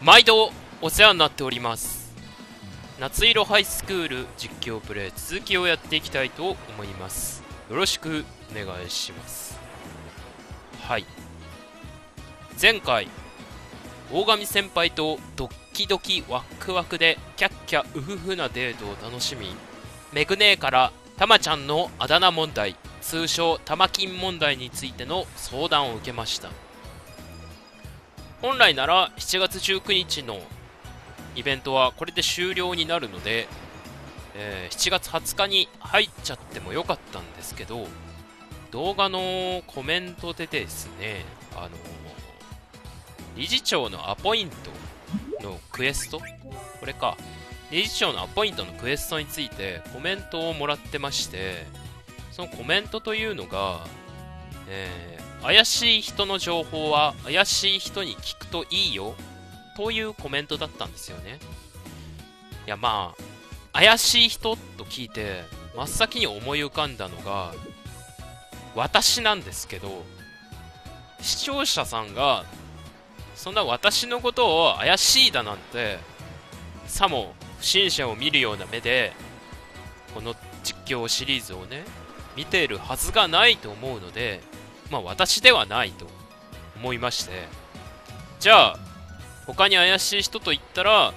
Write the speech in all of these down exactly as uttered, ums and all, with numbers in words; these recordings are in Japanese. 毎度お世話になっております夏色ハイスクール実況プレイ続きをやっていきたいと思います。よろしくお願いします。はい、前回大神先輩とドッキドキワックワクでキャッキャウフフなデートを楽しみ、メグ姉からたまちゃんのあだ名問題、通称たま金問題についての相談を受けました。本来ならしちがつじゅうくにちのイベントはこれで終了になるので、えー、しちがつはつかに入っちゃってもよかったんですけど、動画のコメントでですね、あのー、理事長のアポイントのクエスト、これか理事長のアポイントのクエストについてコメントをもらってまして、そのコメントというのが、えー、怪しい人の情報は怪しい人に聞くといいよというコメントだったんですよね。いやまあ怪しい人と聞いて真っ先に思い浮かんだのが私なんですけど、視聴者さんがそんな私のことを怪しいだなんてさも不審者を見るような目でこの実況シリーズをね見ているはずがないと思うので、まあ私ではないと思いまして、じゃあ他に怪しい人と言ったら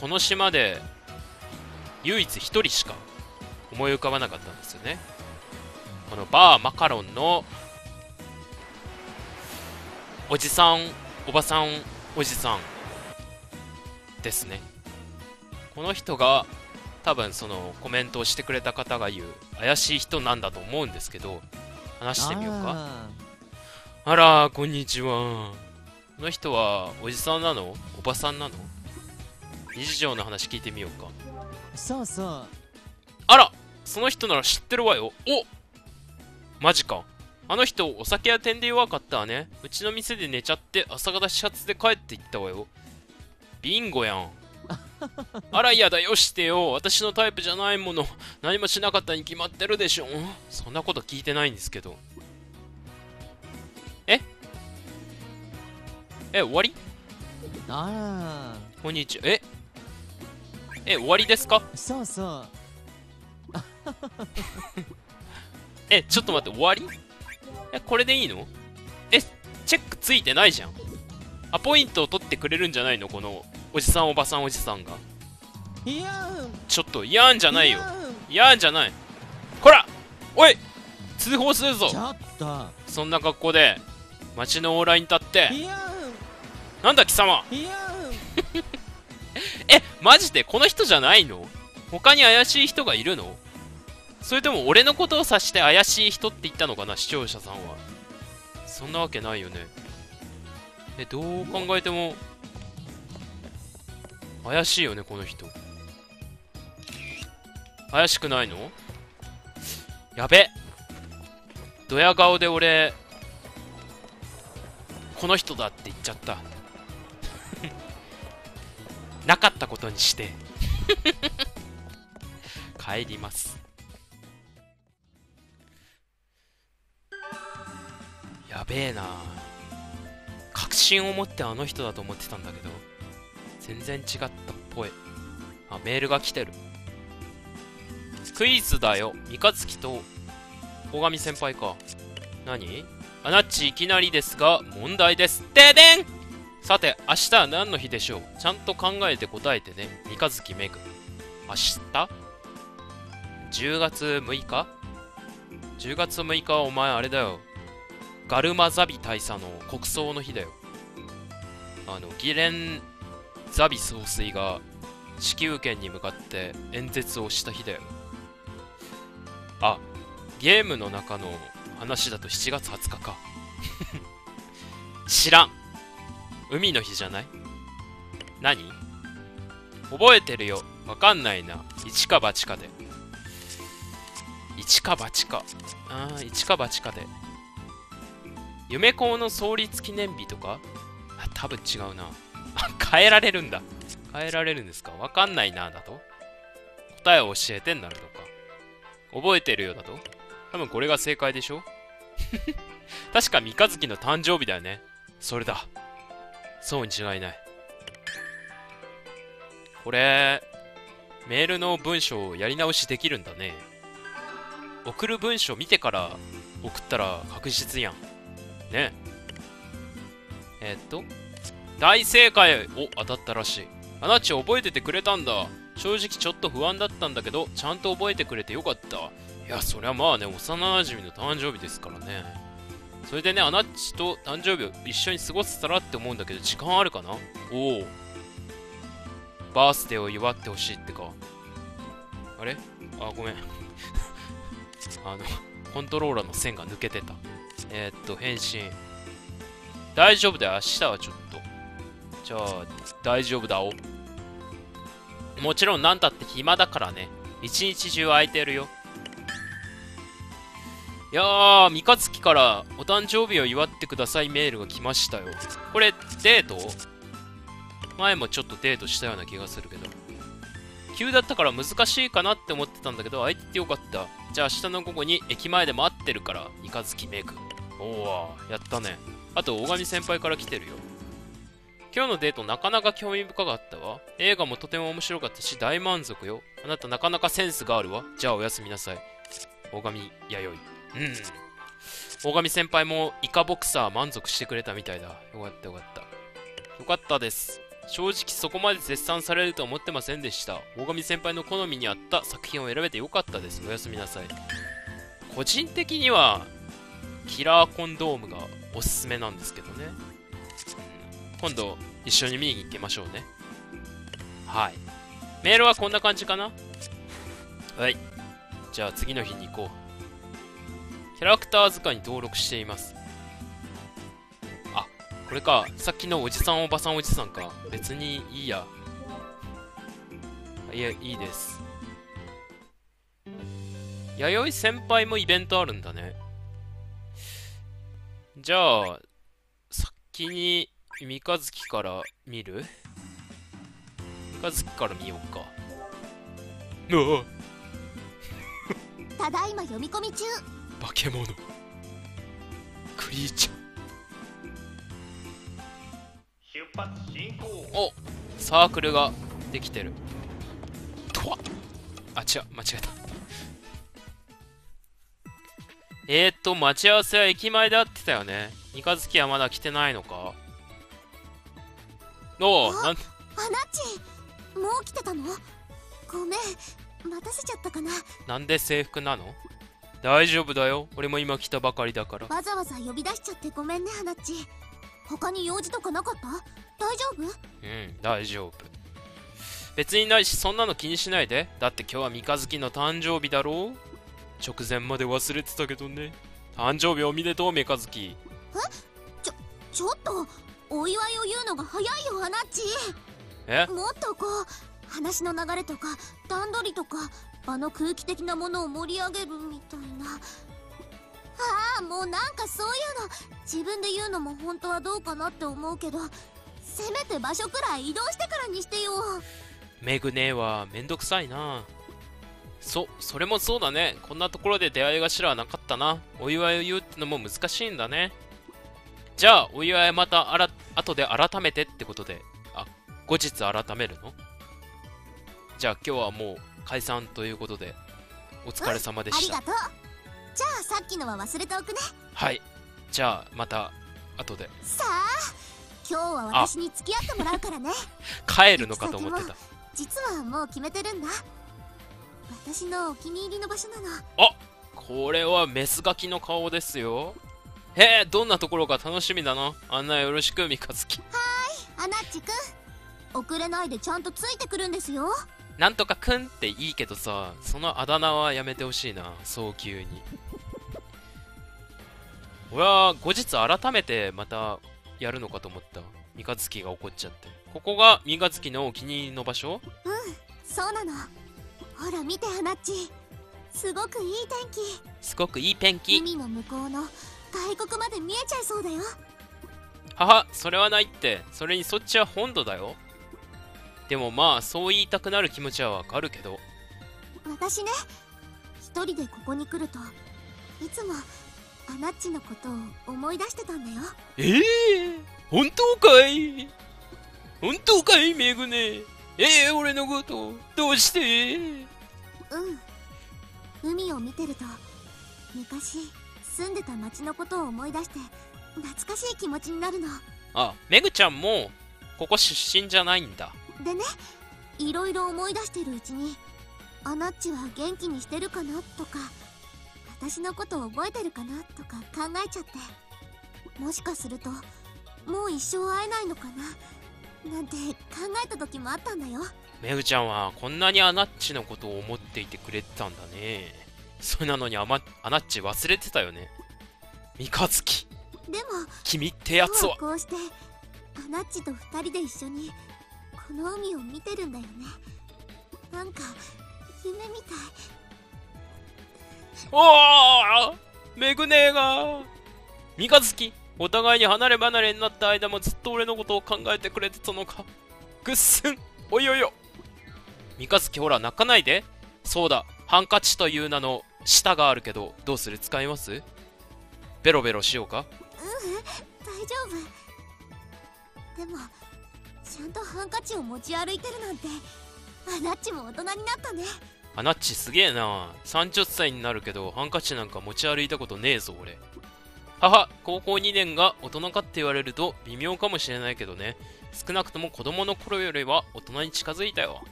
この島で唯一一人しか思い浮かばなかったんですよね。このバーマカロンのおじさんおばさんおじさんですね。この人が多分そのコメントをしてくれた方が言う怪しい人なんだと思うんですけど、話してみようか。あらこんにちは。この人はおじさんなのおばさんなの？理事長の話聞いてみようか。そうそう、あらその人なら知ってるわよ。おマジか、あの人お酒屋店で弱かったわね。うちの店で寝ちゃって朝方始発で帰っていったわよ。ビンゴやん。あらやだよしてよ、私のタイプじゃないもの。何もしなかったに決まってるでしょ。そんなこと聞いてないんですけど。ええ、終わり？あらこんにちは。ええ、終わりですか？そうそうえ、ちょっと待って、終わり？え、これでいいの？え、チェックついてないじゃん。アポイントを取ってくれるんじゃないのこのおじさんおばさんおじさんが。いやん、ちょっといやんじゃないよ。いやんじゃない。こらおい、通報するぞ。そんな格好で町の往来に立って、なんだ貴様え、マジでこの人じゃないの？他に怪しい人がいるの？それとも俺のことを指して怪しい人って言ったのかな視聴者さんは。そんなわけないよね。え、どう考えても怪しいよねこの人。怪しくないの？やべ、ドヤ顔で俺この人だって言っちゃったなかったことにして帰ります。やべえな、確信を持ってあの人だと思ってたんだけど全然違ったっぽい。あ、メールが来てる。クイズだよ。三日月と大神先輩か。何？あなっちいきなりですが問題です。ででん。さて明日は何の日でしょう。ちゃんと考えて答えてね。三日月めぐ。明日？じゅうがつむいか？じゅうがつむいかはお前あれだよ。ガルマザビ大佐の国葬の日だよ。あの議連ザビ総帥が子宮圏に向かって演説をした日だよ。あ、ゲームの中の話だとしちがつはつかか知らん。海の日じゃない？何？覚えてるよ。わかんないな。一か八かで。一か八か。ああ、一か八かで。夢校の創立記念日とか？あ、多分違うな。変えられるんだ。変えられるんですか。わかんないなだと答えを教えてになるのか。覚えてるよだと多分これが正解でしょ確か三日月の誕生日だよね。それだ。そうに違いない。これメールの文章をやり直しできるんだね。送る文章見てから送ったら確実やんね。えー、っと大正解。お、当たったらしい。あなっち覚えててくれたんだ。正直ちょっと不安だったんだけどちゃんと覚えてくれてよかった。いやそりゃまあね、幼馴染の誕生日ですからね。それでね、あなっちと誕生日を一緒に過ごせたらって思うんだけど、時間あるかな。おお、バースデーを祝ってほしいってか。あれ、あ、ごめんあのコントローラーの線が抜けてた。えー、っと返信大丈夫だよ、明日はちょっと。じゃあ大丈夫だお。もちろん何だって暇だからね、一日中空いてるよ。いやー、三日月からお誕生日を祝ってくださいメールが来ましたよ。これデート？前もちょっとデートしたような気がするけど、急だったから難しいかなって思ってたんだけど空いててよかった。じゃあ明日の午後に駅前で待ってるから三日月メイク。おお、やったね。あと大神先輩から来てるよ。今日のデートなかなか興味深かったわ。映画もとても面白かったし大満足よ。あなたなかなかセンスがあるわ。じゃあおやすみなさい。大神弥生。うん、大神先輩もイカボクサー満足してくれたみたいだ。よかったよかったよかったです。正直そこまで絶賛されるとは思ってませんでした。大神先輩の好みに合った作品を選べてよかったです。おやすみなさい。個人的にはキラーコンドームがおすすめなんですけどね。今度一緒に見に行きましょうね。はい、メールはこんな感じかな。はい、じゃあ次の日に行こう。キャラクター図鑑に登録しています。あ、これか、さっきのおじさんおばさんおじさんか。別にいいや。いや、いいです。弥生先輩もイベントあるんだね。じゃあ先に三日月から見る？三日月から見ようか。ただいま読み込み中。化け物クリーチャー。出発進行。お、サークルができてるとは。あ、違う、間違えたえっと待ち合わせは駅前で会ってたよね。三日月はまだ来てないのか。おお、なん、あなっち、もう来てたの？ごめん、待たせちゃったかな。なんで制服なの？大丈夫だよ、俺も今来たばかりだから。わざわざ呼び出しちゃってごめんね、あなっち。他に用事とかなかった？大丈夫？うん、大丈夫。別にないし、そんなの気にしないで。だって今日は三日月の誕生日だろう。直前まで忘れてたけどね。誕生日おめでとう、三日月。え？ちょ、ちょっとお祝いを言うのが早いよ、アナッチ。え？もっとこう、話の流れとか段取りとか場の空気的なものを盛り上げるみたいな。ああ、もうなんかそういうの自分で言うのも本当はどうかなって思うけど、せめて場所くらい移動してからにしてよ。メグ姉はめんどくさいな。そ、それもそうだね。こんなところで出会い頭はなかったな。お祝いを言うってのも難しいんだね。じゃあお祝いまたあら後で改めてってことで、あ、後日改めるの？じゃあ今日はもう解散ということでお疲れ様でした、うん、ありがとう。じゃあさっきのは忘れておくね。はい、じゃあまた後で。さあ今日は私に付き合ってもらうからね帰るのかと思ってた。実はもう決めてるんだ。私のお気に入りの場所なの。あ、これはメスガキの顔ですよ。へえ、どんなところか楽しみだな。案内よろしく、三日月。はーい、アナッチくん。遅れないでちゃんとついてくるんですよ。なんとかくんっていいけどさ、そのあだ名はやめてほしいな、早急に俺は後日改めてまたやるのかと思った。三日月が怒っちゃって。ここが三日月のお気に入りの場所？うん、そうなの。ほら見て、アナッチ。すごくいい天気。すごくいい天気。海の向こうの外国まで見えちゃいそうだよ。はは、それはないって。それにそっちは本土だよ。でもまあそう言いたくなる気持ちはわかるけど、私ね、一人でここに来るといつもアナッチのことを思い出してたんだよ。ええー、本当かい本当かい、メグネ。えー、俺のことどうして？うん、海を見てると昔住んでた町のことを思い出して懐かしい気持ちになるの。あ、めぐちゃんもここ出身じゃないんだ。でね、いろいろ思い出してるうちにあなっちは元気にしてるかなとか、私のことを覚えてるかなとか考えちゃって、もしかするともう一生会えないのかななんて考えた時もあったんだよ。めぐちゃんはこんなにあなっちのことを思っていてくれてたんだね。それなのにあ、ま、あなっち忘れてたよね、三日月。でも君ってやつは。こうしてあなっちと二人で一緒にこの海を見てるんだよね。なんか夢みたい。おお、めぐ姉が三日月、お互いに離れ離れになった間もずっと俺のことを考えてくれてたのか。ぐっすん。おいおいよ、三日月、ほら泣かないで。そうだ、ハンカチという名の舌があるけど、どうする？使います？ベロベロしようか？うん、大丈夫。でもちゃんとハンカチを持ち歩いてるなんて、あなっちも大人になったね。あなっちすげえな、さんじゅっさいになるけどハンカチなんか持ち歩いたことねえぞ俺。母、高校にねんが大人かって言われると微妙かもしれないけどね、少なくとも子供の頃よりは大人に近づいたよ。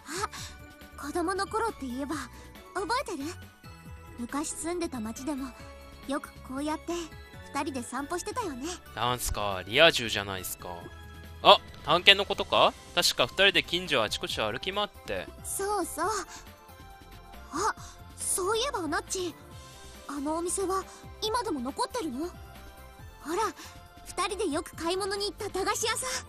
あ、子供の頃って言えば覚えてる？昔住んでた町でもよくこうやってふたりで散歩してたよね。なんすか、リア充じゃないすか。あ、探検のことか。確かふたりで近所あちこち歩き回って。そうそう。あ、そういえばあなっち、あのお店は今でも残ってるの？ほら、ふたりでよく買い物に行った駄菓子屋さん。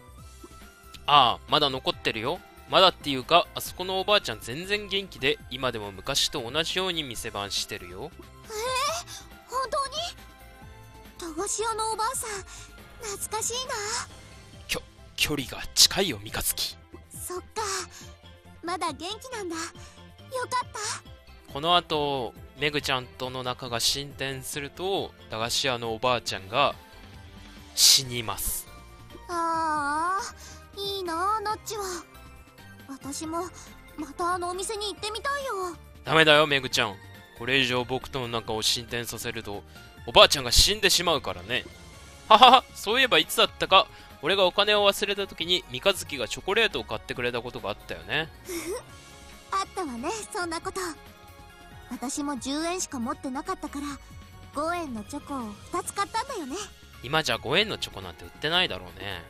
ああ、まだ残ってるよ。まだっていうか、あそこのおばあちゃん全然元気で、今でも昔と同じように店番してるよ。ええー、本当に？駄菓子屋のおばあさん、懐かしいな。きょ、距離が近いよ、三日月。そっか、まだ元気なんだ。よかった。この後、めぐちゃんとの仲が進展すると、駄菓子屋のおばあちゃんが死にます。ああ、いいなあ、なっちは。私もまたあのお店に行ってみたいよ。ダメだよめぐちゃん、これ以上僕との仲を進展させるとおばあちゃんが死んでしまうからね。ははは、そういえばいつだったか、俺がお金を忘れた時に三日月がチョコレートを買ってくれたことがあったよね。あったわね、そんなこと。私もじゅうえんしか持ってなかったからごえんのチョコをふたつ買ったんだよね。今じゃごえんのチョコなんて売ってないだろうね。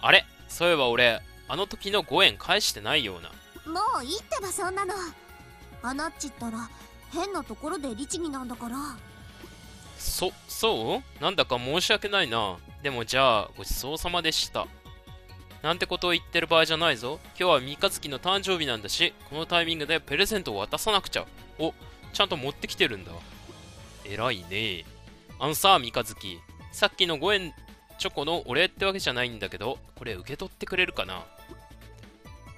あれ、そういえば俺あの時のごえん返してないような。もういいってばそんなの。あなっちったら変なところで律儀なんだから。そ、そう？なんだか申し訳ないな。でもじゃあごちそうさまでした。なんてことを言ってる場合じゃないぞ。今日は三日月の誕生日なんだし、このタイミングでプレゼントを渡さなくちゃ。お、ちゃんと持ってきてるんだ。偉いね。あのさ三日月、さっきのごえんチョコのお礼ってわけじゃないんだけど、これ受け取ってくれるかな。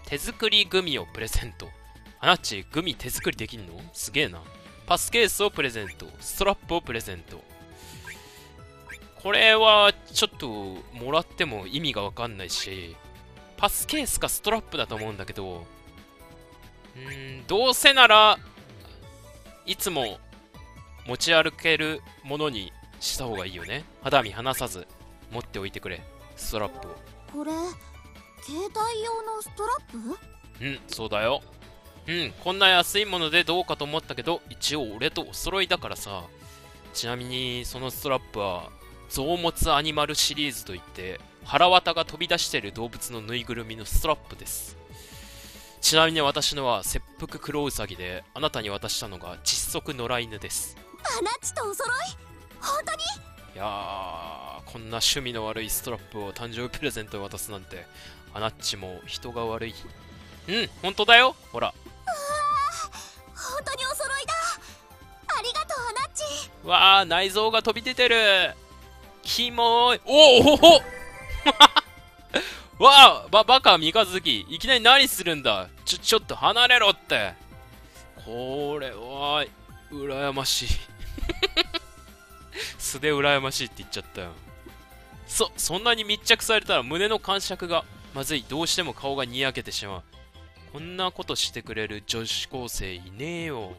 手作りグミをプレゼント。あなっち、グミ手作りできんの？すげえな。パスケースをプレゼント。ストラップをプレゼント。これはちょっともらっても意味がわかんないし、パスケースかストラップだと思うんだけど、うーん、どうせならいつも持ち歩けるものにした方がいいよね。肌身離さず持っておいてくれ、ストラップを。これ携帯用のストラップ？うん、そうだよ。うん、こんな安いものでどうかと思ったけど、一応俺とお揃いだからさ。ちなみにそのストラップは臓物アニマルシリーズといって、腹綿が飛び出している動物のぬいぐるみのストラップです。ちなみに私のは切腹黒ウサギで、あなたに渡したのが窒息野良犬です。あなっちとお揃い、本当に？いやー、こんな趣味の悪いストラップを誕生日プレゼントに渡すなんて、あなっちも人が悪い。うん、本当だよ。ほら、うわー、本当にお揃いだ。ありがとうあなっち。うわあ、内臓が飛び出てる。キモい。おおおおわあ、ばバカ三日月、いきなり何するんだ。ちょちょっと離れろって。これは羨ましい。素で羨ましいって言っちゃったよ。そ、そんなに密着されたら胸の感触がまずい。どうしても顔がにやけてしまう。こんなことしてくれる女子高生いねえよ。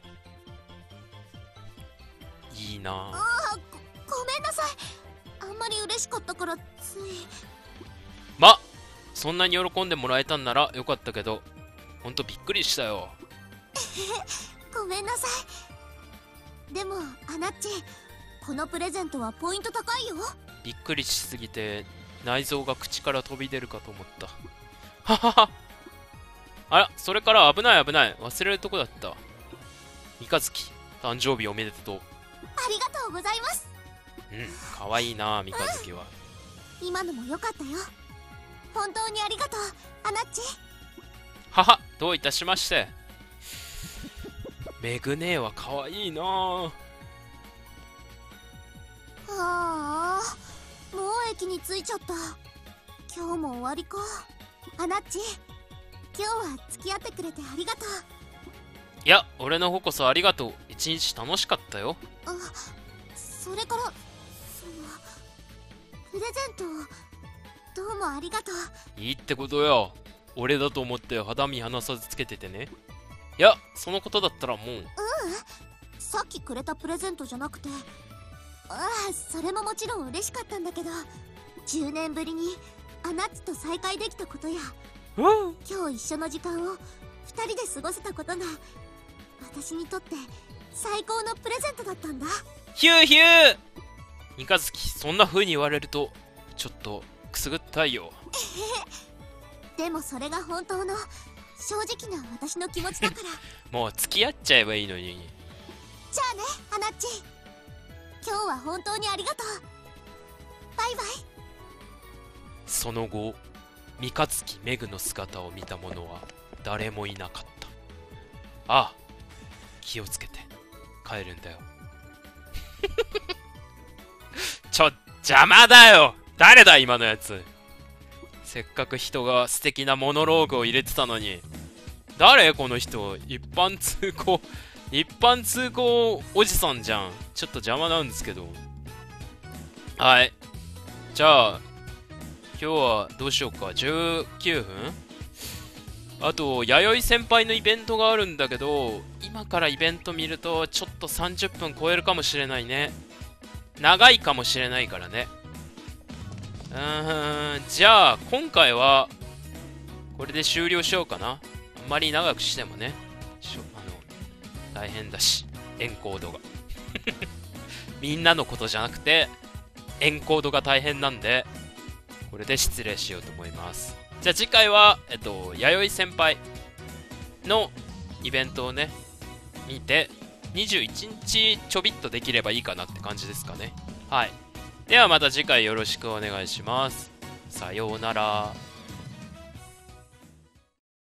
いいなあ。あ、ご、ごめんなさい。あんまり嬉しかったからつい。ま、そんなに喜んでもらえたんならよかったけど、ほんとびっくりしたよ。ごめんなさい。でもあなっち、このプレゼントはポイント高いよ。びっくりしすぎて内臓が口から飛び出るかと思った。ははは。あら、それから危ない危ない、忘れるとこだった。三日月、誕生日おめでとう。ありがとうございます。うん、かわいいな三日月は、うん、今のもよかったよ。本当にありがとう、あなっち。はは、どういたしまして。メグ姉はかわいいなあ。ああ、もう駅に着いちゃった。今日も終わりか。あなっち、今日は付き合ってくれてありがとう。いや、俺の方こそありがとう。一日楽しかったよ。あ、それからそのプレゼントをどうもありがとう。いいってことよ。俺だと思って肌身離さずつけててね。いや、そのことだったらもう。うん、さっきくれたプレゼントじゃなくて。ああ、それももちろん嬉しかったんだけど、じゅうねんぶりにあなっちと再会できたことや、うん、今日一緒の時間をふたりで過ごせたことが私にとって最高のプレゼントだったんだ。ヒューヒュー。三日月、そんな風に言われるとちょっとくすぐったいよ。でもそれが本当の正直な私の気持ちだから。もう付き合っちゃえばいいのに。じゃあね、あなっち、今日は本当にありがとう。バイバイ。その後、三日月メグの姿を見た者は誰もいなかった。ああ、気をつけて帰るんだよ。ちょ、邪魔だよ。誰だ今のやつ。せっかく人が素敵なモノローグを入れてたのに。誰この人。一般通行一般通行おじさんじゃん。ちょっと邪魔なんですけど。はい、じゃあ今日はどうしようか。じゅうきゅうふん、あと弥生先輩のイベントがあるんだけど、今からイベント見るとちょっとさんじゅっぷん超えるかもしれないね。長いかもしれないからね。うーん、じゃあ今回はこれで終了しようかな。あんまり長くしてもね、大変だし、エンコードが。みんなのことじゃなくて、エンコードが大変なんで、これで失礼しようと思います。じゃあ次回は、えっと、弥生先輩のイベントをね、見て、にじゅういちにちちょびっとできればいいかなって感じですかね。はい。ではまた次回よろしくお願いします。さようなら。